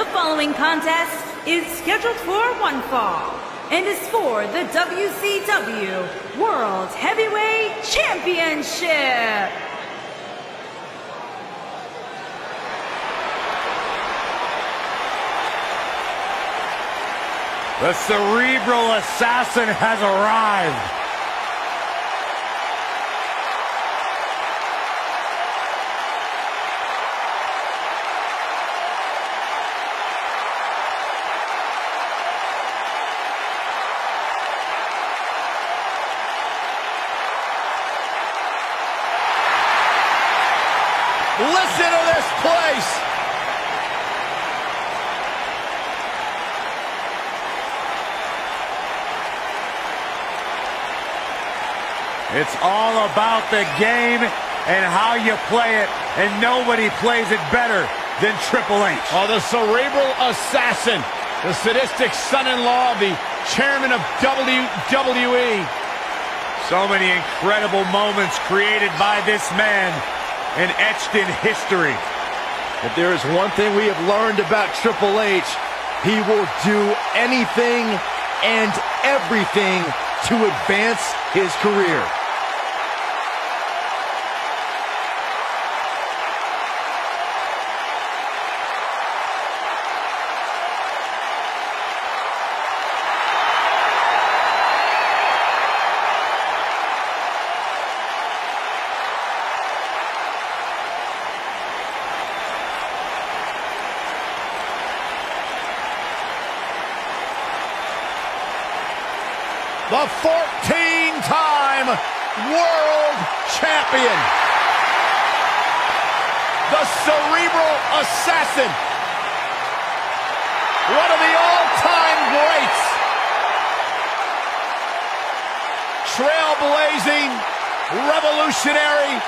The following contest is scheduled for one fall and is for the WCW World Heavyweight Championship. The Cerebral Assassin has arrived. Listen to this place! It's all about the game and how you play it, and nobody plays it better than Triple H. Oh, the Cerebral Assassin, the sadistic son-in-law of the chairman of WWE. So many incredible moments created by this man and etched in history. If there is one thing we have learned about Triple H, he will do anything and everything to advance his career. The 14-time world champion, the Cerebral Assassin, one of the all-time greats, trailblazing, revolutionary.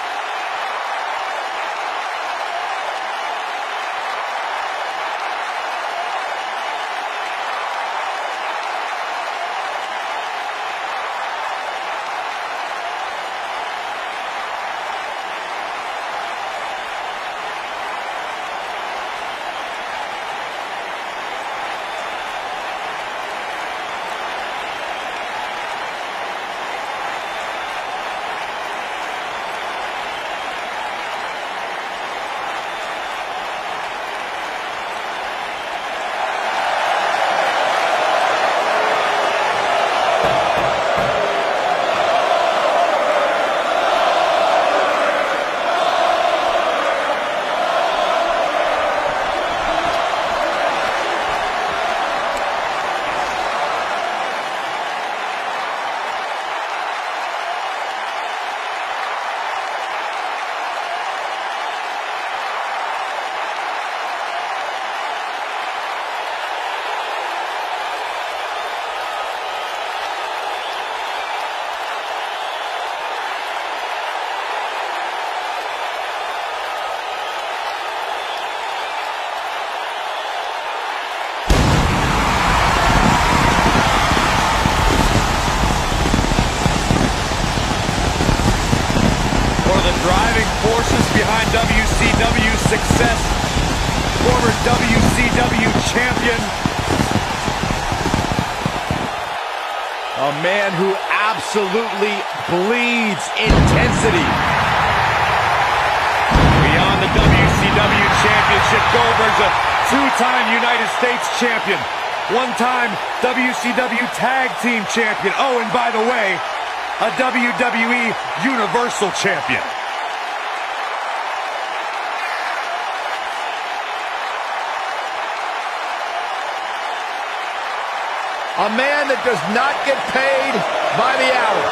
Behind WCW success, former WCW champion, a man who absolutely bleeds intensity. Beyond the WCW championship, Goldberg's a two-time United States champion, one-time WCW tag team champion, oh, and by the way, a WWE Universal champion. A man that does not get paid by the hour.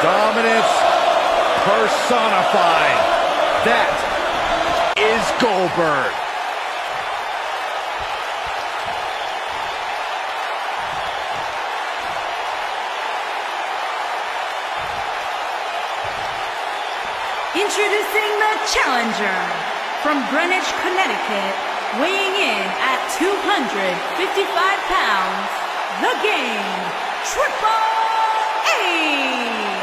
Dominance personified. That is Goldberg. Introducing the challenger. From Greenwich, Connecticut, weighing in at 255 pounds, the Game, Triple H.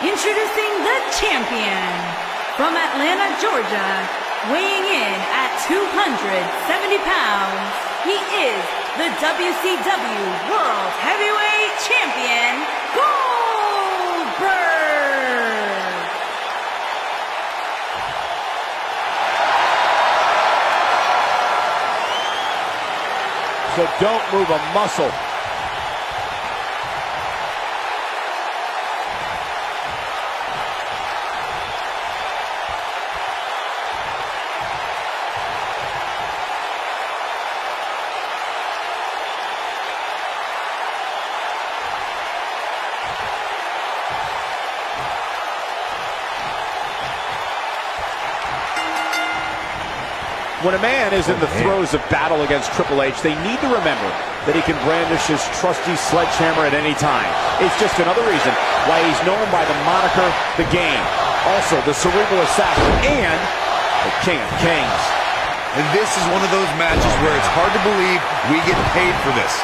Introducing the champion, from Atlanta, Georgia, weighing in at 270 pounds, he is the WCW World Heavyweight Champion, Goldberg! So don't move a muscle. When a man is in the throes of battle against Triple H, they need to remember that he can brandish his trusty sledgehammer at any time. It's just another reason why he's known by the moniker, The Game. Also, the Cerebral Assassin and the King of Kings. And this is one of those matches where it's hard to believe we get paid for this.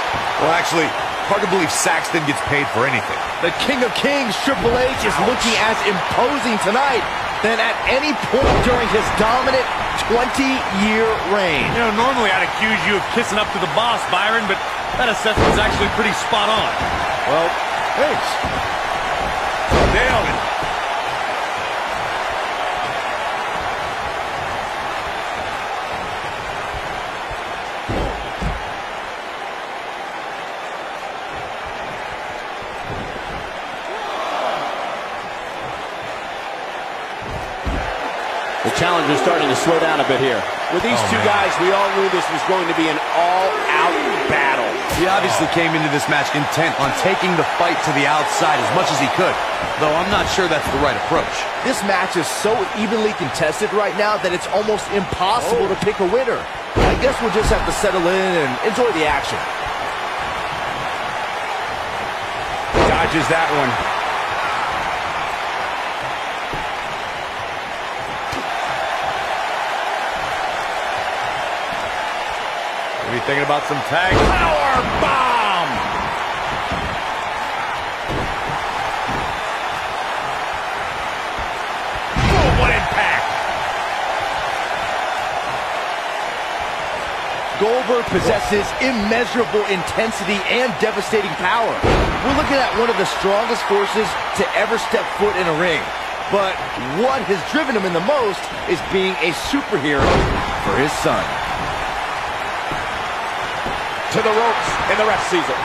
Well, actually, hard to believe Saxton gets paid for anything. The King of Kings, Triple H, is looking as imposing tonight than at any point during his dominant 20-year reign. You know, normally I'd accuse you of kissing up to the boss, Byron, but that assessment's actually pretty spot on. Well, thanks. Nailed it. Challenge is starting to slow down a bit here. With these two guys, we all knew this was going to be an all-out battle. He obviously came into this match intent on taking the fight to the outside as much as he could, though I'm not sure that's the right approach. This match is so evenly contested right now that it's almost impossible to pick a winner. I guess we'll just have to settle in and enjoy the action. Dodges that one. Thinking about some tag. Power bomb! Oh, what impact! Goldberg possesses immeasurable intensity and devastating power. We're looking at one of the strongest forces to ever step foot in a ring. But what has driven him in the most is being a superhero for his son. To the ropes, and the ref sees it.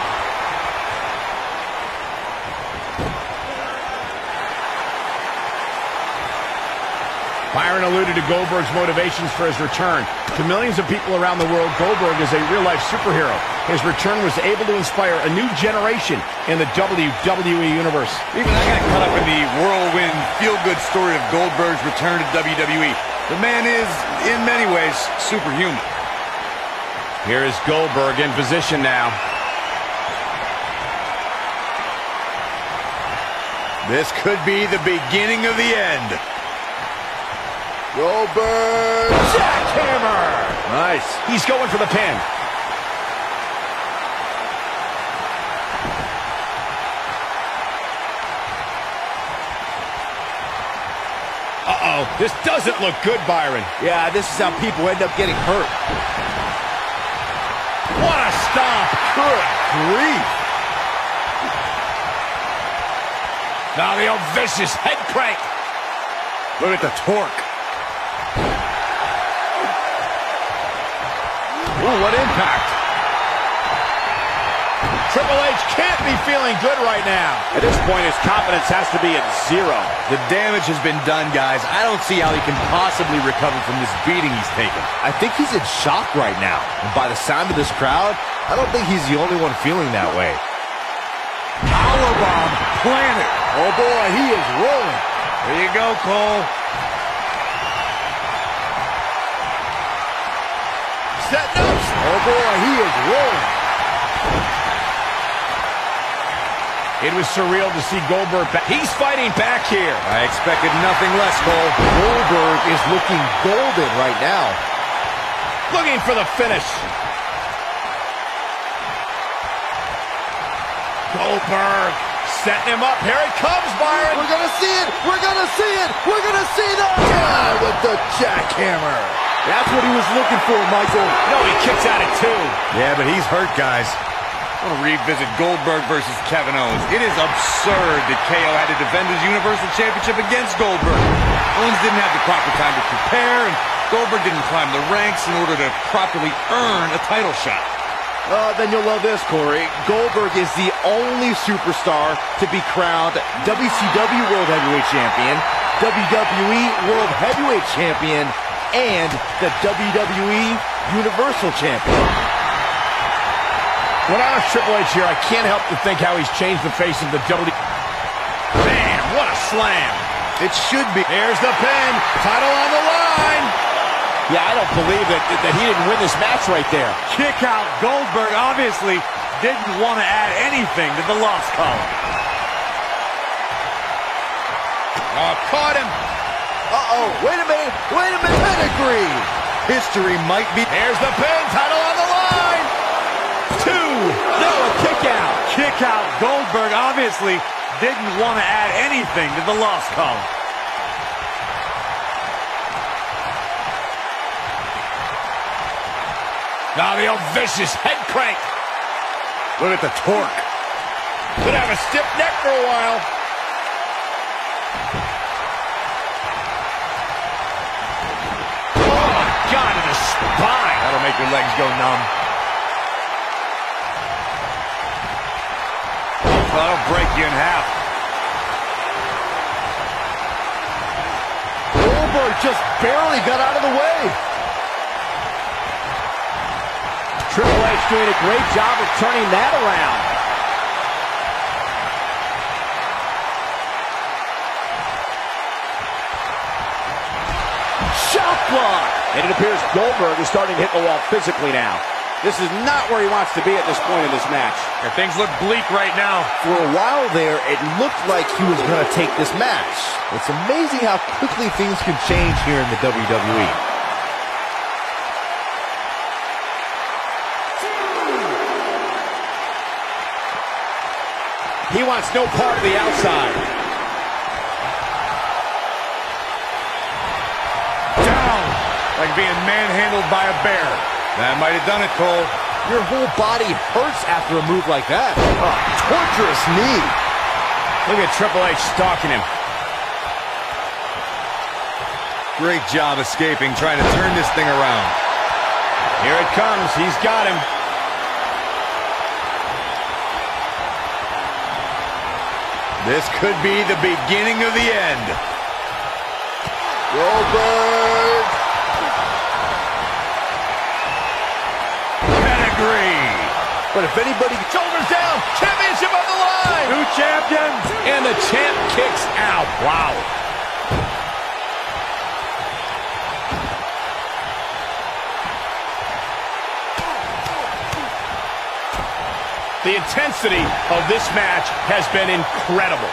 Byron alluded to Goldberg's motivations for his return. To millions of people around the world, Goldberg is a real-life superhero. His return was able to inspire a new generation in the WWE Universe. Even I got caught up in the whirlwind, feel-good story of Goldberg's return to WWE. The man is, in many ways, superhuman. Here is Goldberg in position now. This could be the beginning of the end. Goldberg jackhammer! Nice. He's going for the pin. Uh-oh. This doesn't look good, Byron. Yeah, this is how people end up getting hurt. What a stomp! Good grief! Now the old vicious head crank. Look at the torque. Ooh, what impact! Triple H can't be feeling good right now. At this point, his confidence has to be at zero. The damage has been done, guys. I don't see how he can possibly recover from this beating he's taken. I think he's in shock right now. And by the sound of this crowd, I don't think he's the only one feeling that way. Powerbomb planted. Oh, boy, he is rolling. There you go, Cole. Set up. Oh, boy, he is rolling. It was surreal to see Goldberg back. He's fighting back here. I expected nothing less, Cole. Goldberg is looking golden right now. Looking for the finish. Goldberg Setting him up. Here it comes, Byron. We're going to see it. We're going to see it. We're going to see that. Yeah, with the jackhammer. That's what he was looking for, Michael. No, he kicks out at two. Yeah, but he's hurt, guys. I want to revisit Goldberg versus Kevin Owens. It is absurd that KO had to defend his Universal Championship against Goldberg. Owens didn't have the proper time to prepare, and Goldberg didn't climb the ranks in order to properly earn a title shot. Then you'll love this, Corey. Goldberg is the only superstar to be crowned WCW World Heavyweight Champion, WWE World Heavyweight Champion, and the WWE Universal Champion. When I was Triple H here, I can't help but think how he's changed the face of the WWE. Man, what a slam. It should be. There's the pin. Title on the line. Yeah, I don't believe it, that he didn't win this match right there. Kick out. Goldberg obviously didn't want to add anything to the loss column. Oh, caught him. Uh-oh, wait a minute, pedigree. History might be. There's the pin, title on the line. Two. No, a kick out. Kick out. Goldberg obviously didn't want to add anything to the loss column. Now the old vicious head crank. Look at the torque. Could have a stiff neck for a while. Oh, my God, in the spine. That'll make your legs go numb. That'll break you in half. Goldberg just barely got out of the way. Triple H doing a great job of turning that around. Shot block! And it appears Goldberg is starting to hit the wall physically now. This is not where he wants to be at this point in this match. And things look bleak right now. For a while there, it looked like he was going to take this match. It's amazing how quickly things can change here in the WWE. He wants no part of the outside. Down! Like being manhandled by a bear. That might have done it, Cole. Your whole body hurts after a move like that. Oh, torturous knee. Look at Triple H stalking him. Great job escaping, trying to turn this thing around. Here it comes. He's got him. This could be the beginning of the end. Goldberg! Pedigree! But if anybody... Shoulders down! Championship on the line! New champion! And the champ kicks out. Wow. The intensity of this match has been incredible.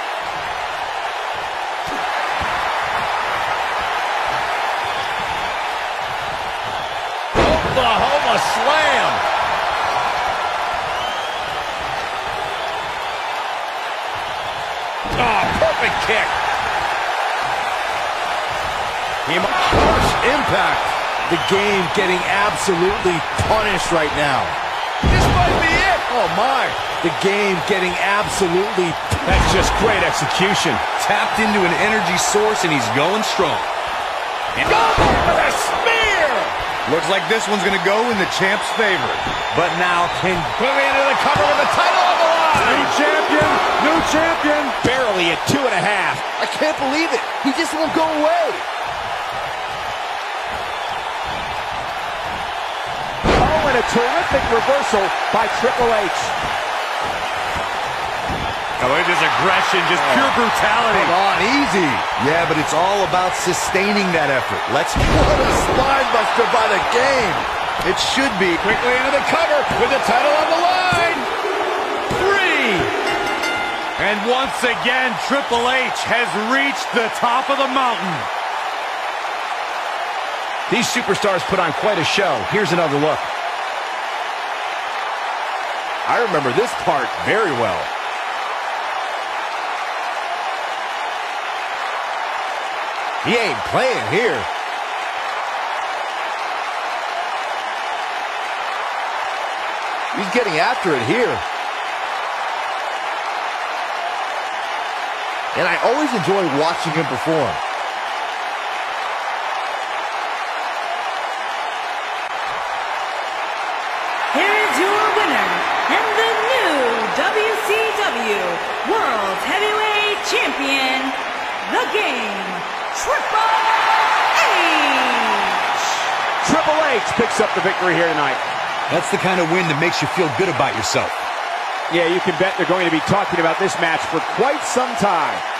Oklahoma slam. Oh, perfect kick. Harsh impact. The game getting absolutely punished right now. This might be it. Oh, my. The game getting absolutely... That's just great execution. Tapped into an energy source, and he's going strong. And Goldberg with a spear! Looks like this one's going to go in the champ's favor. But now can... Putting into the cover with the title on the line! New champion! New champion! Barely at 2.5. I can't believe it. He just won't go away. A terrific reversal by Triple H. Oh, it is aggression, just pure brutality. Come on, easy. Yeah, but it's all about sustaining that effort. Let's... What a spine buster by the game. It should be. Quickly into the cover with the title on the line. Three. And once again, Triple H has reached the top of the mountain. These superstars put on quite a show. Here's another look. I remember this part very well. He ain't playing here. He's getting after it here. And I always enjoy watching him perform. Here's your winner and the new WCW World Heavyweight Champion, The Game, Triple H. Triple H picks up the victory here tonight. That's the kind of win that makes you feel good about yourself. Yeah, you can bet they're going to be talking about this match for quite some time.